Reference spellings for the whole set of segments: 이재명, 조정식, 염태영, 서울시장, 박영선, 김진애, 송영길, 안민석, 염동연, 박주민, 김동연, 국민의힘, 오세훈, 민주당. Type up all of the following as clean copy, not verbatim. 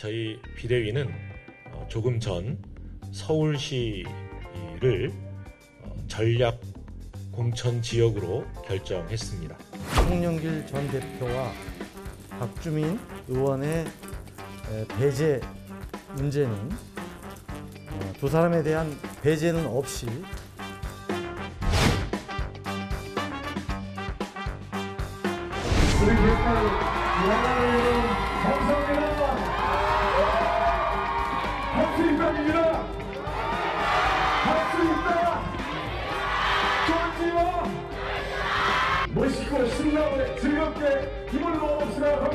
저희 비대위는 조금 전 서울시를 전략 공천 지역으로 결정했습니다. 송영길 전 대표와 박주민 의원의 배제 문제는 두 사람에 대한 배제는 없이 멋있고 신나게 즐겁게 기분을 모읍시다.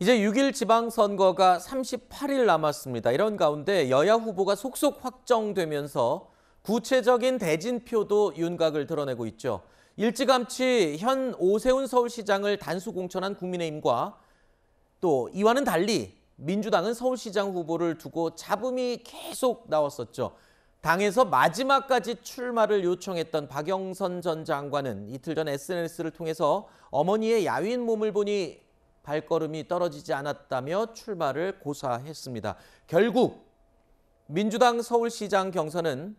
이제 6일 지방선거가 38일 남았습니다. 이런 가운데 여야 후보가 속속 확정되면서 구체적인 대진표도 윤곽을 드러내고 있죠. 일찌감치 현 오세훈 서울시장을 단수 공천한 국민의힘과 또 이와는 달리 민주당은 서울시장 후보를 두고 잡음이 계속 나왔었죠. 당에서 마지막까지 출마를 요청했던 박영선 전 장관은 이틀 전 SNS를 통해서 어머니의 야윈 몸을 보니 발걸음이 떨어지지 않았다며 출마를 고사했습니다. 결국 민주당 서울시장 경선은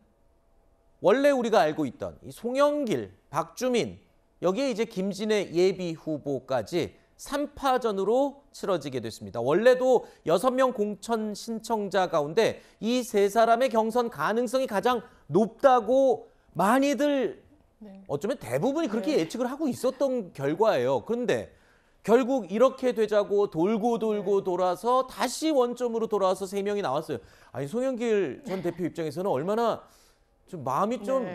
원래 우리가 알고 있던 이 송영길, 박주민, 여기에 이제 김진애 예비 후보까지 3파전으로 치러지게 됐습니다. 원래도 6명 공천 신청자 가운데 이 세 사람의 경선 가능성이 가장 높다고 많이들 어쩌면 대부분이 그렇게 예측을 하고 있었던 결과예요. 그런데 결국 이렇게 되자고 돌고 돌아서 다시 원점으로 돌아와서 3명이 나왔어요. 아니 송영길 전 대표 입장에서는 얼마나 좀 마음이 좀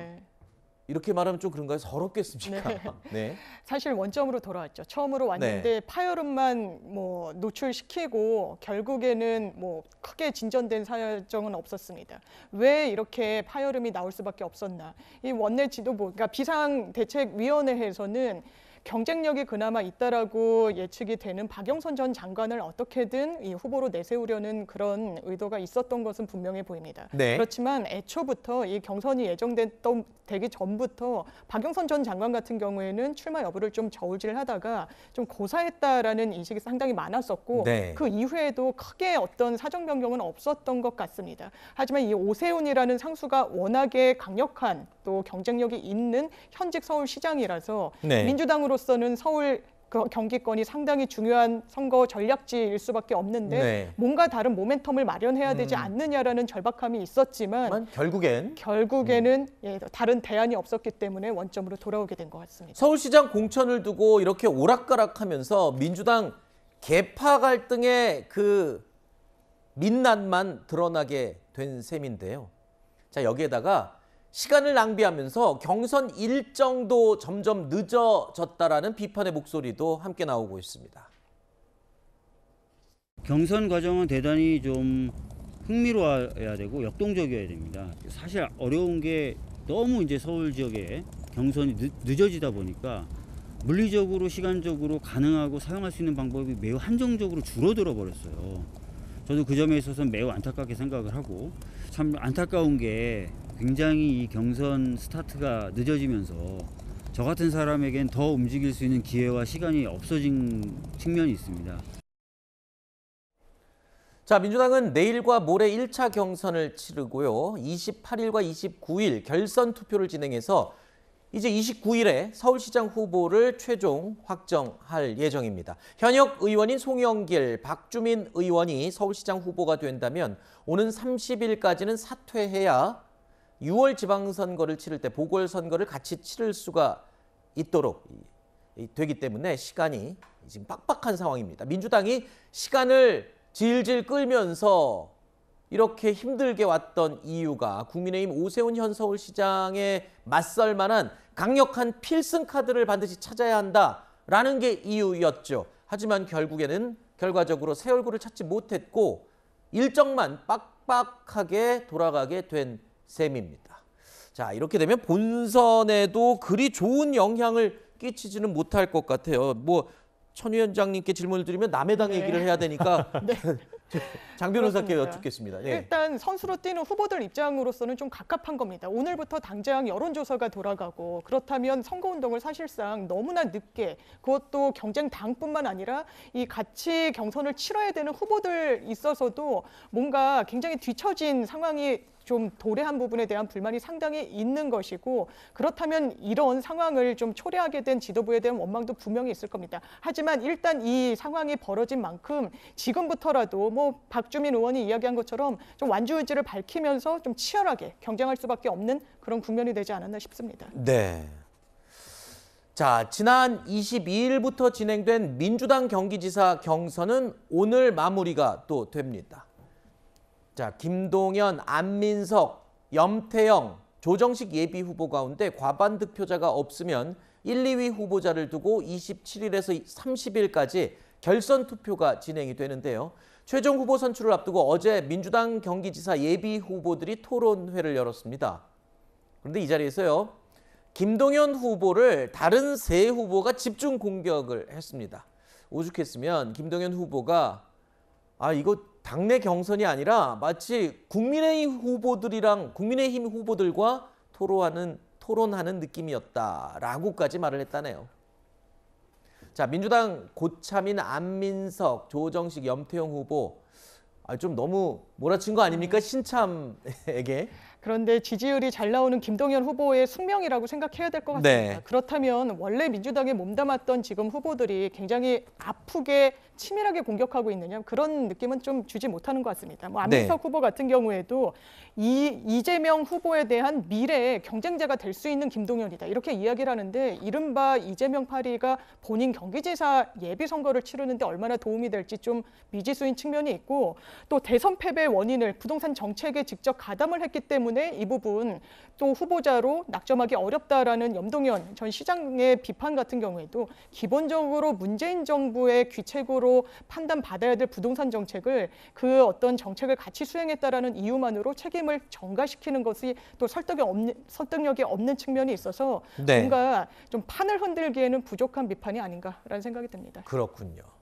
이렇게 말하면 좀 그런가요? 서럽겠습니까? 네. 사실 원점으로 돌아왔죠. 처음으로 왔는데 파열음만 노출시키고 결국에는 크게 진전된 사정은 없었습니다. 왜 이렇게 파열음이 나올 수밖에 없었나? 이 원내 지도부, 그러니까 비상대책위원회에서는 경쟁력이 그나마 있다라고 예측이 되는 박영선 전 장관을 어떻게든 이 후보로 내세우려는 그런 의도가 있었던 것은 분명해 보입니다. 네. 그렇지만 애초부터 이 경선이 예정됐던 되기 전부터 박영선 전 장관 같은 경우에는 출마 여부를 좀 저울질하다가 좀 고사했다라는 인식이 상당히 많았었고 그 이후에도 크게 어떤 사정 변경은 없었던 것 같습니다. 하지만 이 오세훈이라는 상수가 워낙에 강력한 또 경쟁력이 있는 현직 서울시장이라서 민주당으로서는 서울 경기권이 상당히 중요한 선거 전략지일 수밖에 없는데 뭔가 다른 모멘텀을 마련해야 되지 않느냐라는 절박함이 있었지만 결국에는 다른 대안이 없었기 때문에 원점으로 돌아오게 된 것 같습니다. 서울시장 공천을 두고 이렇게 오락가락하면서 민주당 개파 갈등의 그 민낯만 드러나게 된 셈인데요. 자 여기에다가 시간을 낭비하면서 경선 일정도 점점 늦어졌다라는 비판의 목소리도 함께 나오고 있습니다. 경선 과정은 대단히 좀 흥미로워야 되고 역동적이어야 됩니다. 사실 어려운 게 너무 이제 서울 지역에 경선이 늦어지다 보니까 물리적으로 시간적으로 가능하고 사용할 수 있는 방법이 매우 한정적으로 줄어들어 버렸어요. 저도 그 점에 있어서는 매우 안타깝게 생각을 하고 참 안타까운 게 굉장히 이 경선 스타트가 늦어지면서 저 같은 사람에겐 더 움직일 수 있는 기회와 시간이 없어진 측면이 있습니다. 자, 민주당은 내일과 모레 1차 경선을 치르고요. 28일과 29일 결선 투표를 진행해서 이제 29일에 서울시장 후보를 최종 확정할 예정입니다. 현역 의원인 송영길, 박주민 의원이 서울시장 후보가 된다면 오는 30일까지는 사퇴해야 6월 지방선거를 치를 때 보궐선거를 같이 치를 수가 있도록 되기 때문에 시간이 지금 빡빡한 상황입니다. 민주당이 시간을 질질 끌면서 이렇게 힘들게 왔던 이유가 국민의힘 오세훈 현 서울시장에 맞설 만한 강력한 필승 카드를 반드시 찾아야 한다라는 게 이유였죠. 하지만 결국에는 결과적으로 새 얼굴을 찾지 못했고 일정만 빡빡하게 돌아가게 된 셈입니다. 자, 이렇게 되면 본선에도 그리 좋은 영향을 끼치지는 못할 것 같아요. 뭐 천 위원장님께 질문을 드리면 남의 당 얘기를 해야 되니까 네. 장 변호사께 여쭙겠습니다. 네. 일단 선수로 뛰는 후보들 입장으로서는 좀 갑갑한 겁니다. 오늘부터 당장 여론조사가 돌아가고 그렇다면 선거운동을 사실상 너무나 늦게 그것도 경쟁당뿐만 아니라 이 같이 경선을 치러야 되는 후보들 있어서도 뭔가 굉장히 뒤처진 상황이 좀 도래한 부분에 대한 불만이 상당히 있는 것이고 그렇다면 이런 상황을 좀 초래하게 된 지도부에 대한 원망도 분명히 있을 겁니다. 하지만 일단 이 상황이 벌어진 만큼 지금부터라도 뭐 박주민 의원이 이야기한 것처럼 좀 완주 의지를 밝히면서 좀 치열하게 경쟁할 수밖에 없는 그런 국면이 되지 않았나 싶습니다. 네. 자, 지난 22일부터 진행된 민주당 경기지사 경선은 오늘 마무리가 또 됩니다. 자, 김동연, 안민석, 염태영, 조정식 예비 후보 가운데 과반 득표자가 없으면 1, 2위 후보자를 두고 27일에서 30일까지 결선 투표가 진행이 되는데요. 최종 후보 선출을 앞두고 어제 민주당 경기지사 예비 후보들이 토론회를 열었습니다. 그런데 이 자리에서요, 김동연 후보를 다른 세 후보가 집중 공격을 했습니다. 오죽했으면 김동연 후보가 이거 당내 경선이 아니라 마치 국민의힘 후보들과 토론하는 느낌이었다라고까지 말을 했다네요. 자, 민주당 고차민, 안민석, 조정식, 염태영 후보 좀 너무 몰아친 거 아닙니까? 신참에게. 그런데 지지율이 잘 나오는 김동연 후보의 숙명이라고 생각해야 될 것 같습니다. 네. 그렇다면 원래 민주당에 몸담았던 지금 후보들이 굉장히 아프게 치밀하게 공격하고 있느냐 그런 느낌은 좀 주지 못하는 것 같습니다. 뭐 안민석 네. 후보 같은 경우에도 이재명 후보에 대한 미래의 경쟁자가 될 수 있는 김동연이다 이렇게 이야기를 하는데 이른바 이재명 파리가 본인 경기지사 예비선거를 치르는데 얼마나 도움이 될지 좀 미지수인 측면이 있고 또 대선 패배의 원인을 부동산 정책에 직접 가담을 했기 때문에 이 부분 또 후보자로 낙점하기 어렵다라는 염동연 전 시장의 비판 같은 경우에도 기본적으로 문재인 정부의 귀책으로 판단받아야 될 부동산 정책을 그 어떤 정책을 같이 수행했다라는 이유만으로 책임을 전가시키는 것이 또 설득력이 없는 측면이 있어서 네. 뭔가 좀 판을 흔들기에는 부족한 비판이 아닌가라는 생각이 듭니다. 그렇군요.